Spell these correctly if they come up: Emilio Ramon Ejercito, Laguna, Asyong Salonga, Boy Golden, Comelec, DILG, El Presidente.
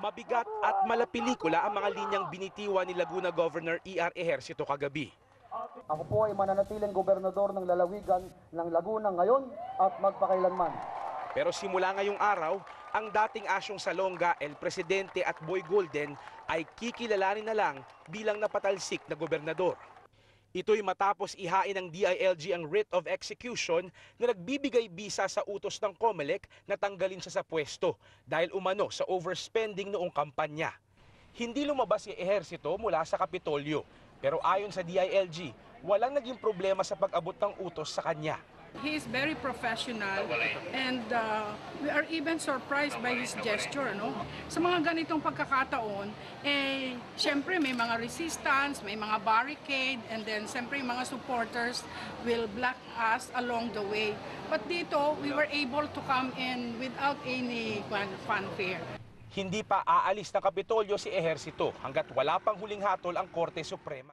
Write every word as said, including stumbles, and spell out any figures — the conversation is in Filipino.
Mabigat at malapilikula ang mga linyang binitiwa ni Laguna Governor E R Ejercito kagabi. Ako po ay mananatiling gobernador ng lalawigan ng Laguna ngayon at magpakailanman. Pero simula ngayong araw, ang dating Asyong Salonga, El Presidente at Boy Golden ay kikilalanin na lang bilang napatalsik na gobernador. Ito'y matapos ihain ng D I L G ang writ of execution na nagbibigay bisa sa utos ng Comelec na tanggalin siya sa pwesto dahil umano sa overspending noong kampanya. Hindi lumabas si Ejercito mula sa Kapitolyo, pero ayon sa D I L G, walang naging problema sa pag-abot ng utos sa kanya. He is very professional and uh, we are even surprised by his gesture. No? Sa mga ganitong pagkakataon, eh, siyempre may mga resistance, may mga barricade, and then siyempre mga supporters will block us along the way. But dito, we were able to come in without any fanfare. Hindi pa aalis ng Kapitolyo si Ejercito hanggat wala pang huling hatol ang Korte Suprema.